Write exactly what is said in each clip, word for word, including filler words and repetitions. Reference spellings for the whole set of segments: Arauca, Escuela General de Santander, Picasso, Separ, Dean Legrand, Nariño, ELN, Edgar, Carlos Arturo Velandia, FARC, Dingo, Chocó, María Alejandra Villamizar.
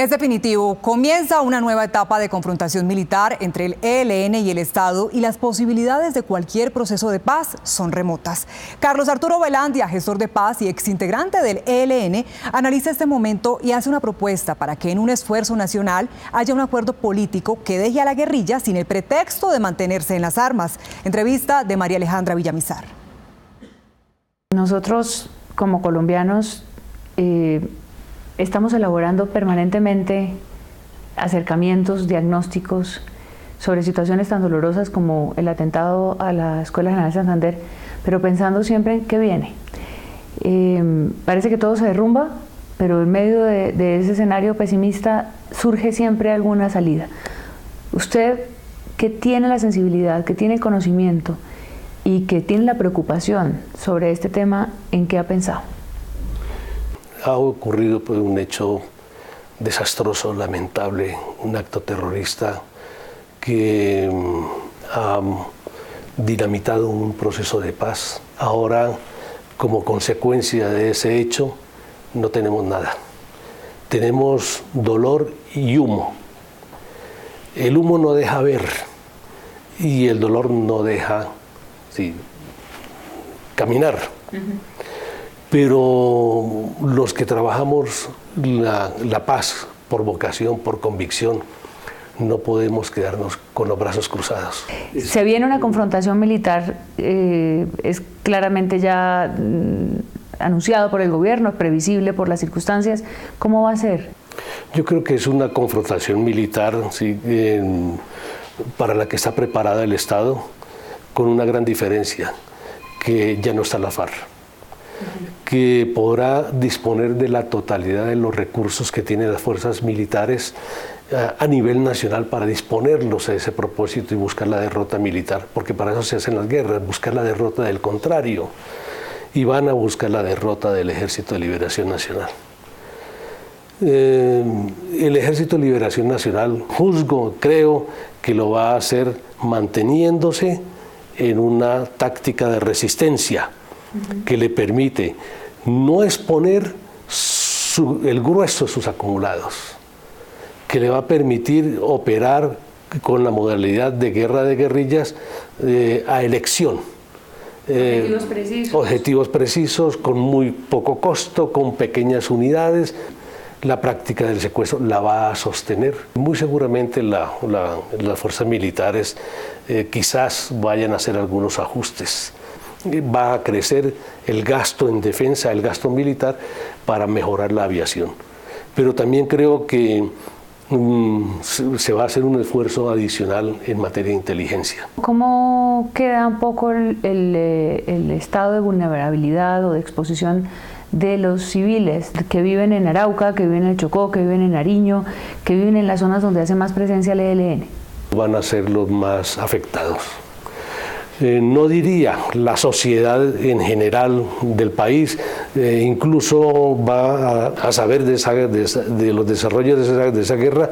Es definitivo, comienza una nueva etapa de confrontación militar entre el E L N y el Estado, y las posibilidades de cualquier proceso de paz son remotas. Carlos Arturo Velandia, gestor de paz y exintegrante del E L N, analiza este momento y hace una propuesta para que en un esfuerzo nacional haya un acuerdo político que deje a la guerrilla sin el pretexto de mantenerse en las armas. Entrevista de María Alejandra Villamizar. Nosotros como colombianos eh... estamos elaborando permanentemente acercamientos, diagnósticos sobre situaciones tan dolorosas como el atentado a la Escuela General de Santander, pero pensando siempre en qué viene. Eh, parece que todo se derrumba, pero en medio de, de ese escenario pesimista surge siempre alguna salida. Usted, que tiene la sensibilidad, que tiene el conocimiento y que tiene la preocupación sobre este tema, ¿en qué ha pensado? Ha ocurrido pues, un hecho desastroso, lamentable, un acto terrorista que ha dinamitado un proceso de paz. Ahora, como consecuencia de ese hecho, no tenemos nada. Tenemos dolor y humo. El humo no deja ver y el dolor no deja sí, caminar. Uh-huh. Pero los que trabajamos la, la paz por vocación, por convicción, no podemos quedarnos con los brazos cruzados. Se viene una confrontación militar, eh, es claramente ya mm, anunciado por el gobierno, es previsible por las circunstancias. ¿Cómo va a ser? Yo creo que es una confrontación militar, sí, eh, para la que está preparada el Estado, con una gran diferencia, que ya no está la FARC, que podrá disponer de la totalidad de los recursos que tienen las fuerzas militares a nivel nacional para disponerlos a ese propósito y buscar la derrota militar, porque para eso se hacen las guerras, buscar la derrota del contrario, y van a buscar la derrota del Ejército de Liberación Nacional. Eh, el Ejército de Liberación Nacional, juzgo, creo que lo va a hacer manteniéndose en una táctica de resistencia, que le permite no exponer su, el grueso de sus acumulados, que le va a permitir operar con la modalidad de guerra de guerrillas eh, a elección. Eh, objetivos precisos. Objetivos precisos, con muy poco costo, con pequeñas unidades. La práctica del secuestro la va a sostener. Muy seguramente la, la, las fuerzas militares eh, quizás vayan a hacer algunos ajustes. Va a crecer el gasto en defensa, el gasto militar, para mejorar la aviación. Pero también creo que um, se va a hacer un esfuerzo adicional en materia de inteligencia. ¿Cómo queda un poco el, el, el estado de vulnerabilidad o de exposición de los civiles que viven en Arauca, que viven en el Chocó, que viven en Nariño, que viven en las zonas donde hace más presencia el E L N? Van a ser los más afectados. Eh, no diría la sociedad en general del país, eh, incluso va a, a saber de, esa, de, de los desarrollos de esa, de esa guerra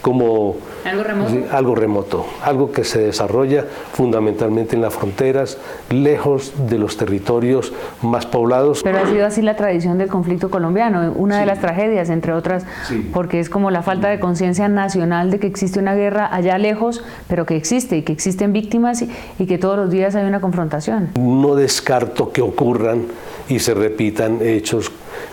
como ¿Algo remoto? Eh, algo remoto, algo que se desarrolla fundamentalmente en las fronteras, lejos de los territorios más poblados. Pero ha sido así la tradición del conflicto colombiano, una sí. de las tragedias, entre otras, sí. porque es como la falta de conciencia nacional de que existe una guerra allá lejos, pero que existe, y que existen víctimas, y, y que todos los días hay una confrontación. No descarto que ocurran y se repitan hechos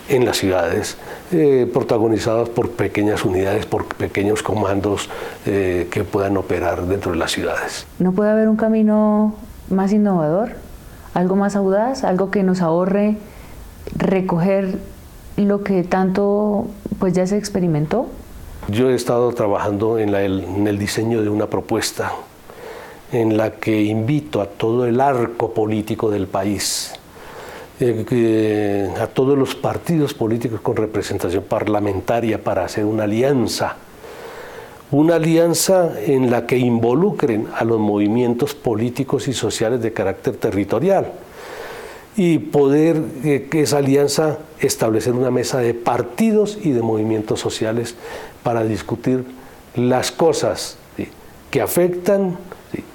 en las ciudades, eh, protagonizados por pequeñas unidades, por pequeños comandos eh, que puedan operar dentro de las ciudades. ¿No puede haber un camino más innovador, algo más audaz, algo que nos ahorre recoger lo que tanto pues ya se experimentó? Yo he estado trabajando en, la, en el diseño de una propuesta en la que invito a todo el arco político del país, eh, eh, a todos los partidos políticos con representación parlamentaria, para hacer una alianza, una alianza en la que involucren a los movimientos políticos y sociales de carácter territorial, y poder eh, que esa alianza establecer una mesa de partidos y de movimientos sociales para discutir las cosas ¿sí? que afectan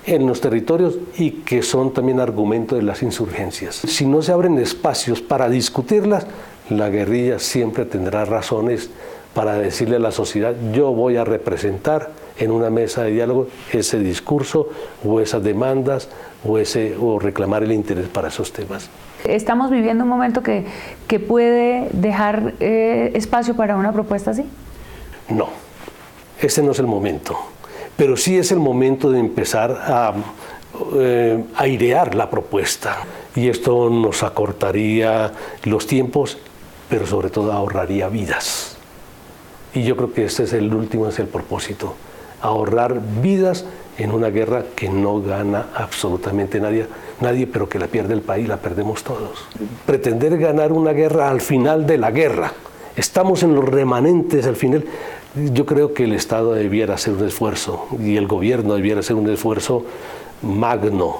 en los territorios y que son también argumento de las insurgencias. Si no se abren espacios para discutirlas, la guerrilla siempre tendrá razones para decirle a la sociedad: yo voy a representar en una mesa de diálogo ese discurso o esas demandas o, ese, o reclamar el interés para esos temas. ¿Estamos viviendo un momento que, que puede dejar eh, espacio para una propuesta así? No, ese no es el momento, pero sí es el momento de empezar a eh, airear la propuesta, y esto nos acortaría los tiempos, pero sobre todo ahorraría vidas. Y yo creo que este es el último, es el propósito, ahorrar vidas en una guerra que no gana absolutamente nadie, nadie, pero que la pierde el país, la perdemos todos. Pretender ganar una guerra al final de la guerra, estamos en los remanentes al final. Yo creo que el Estado debiera hacer un esfuerzo, y el gobierno debiera hacer un esfuerzo magno,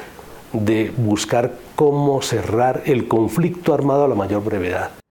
de buscar cómo cerrar el conflicto armado a la mayor brevedad.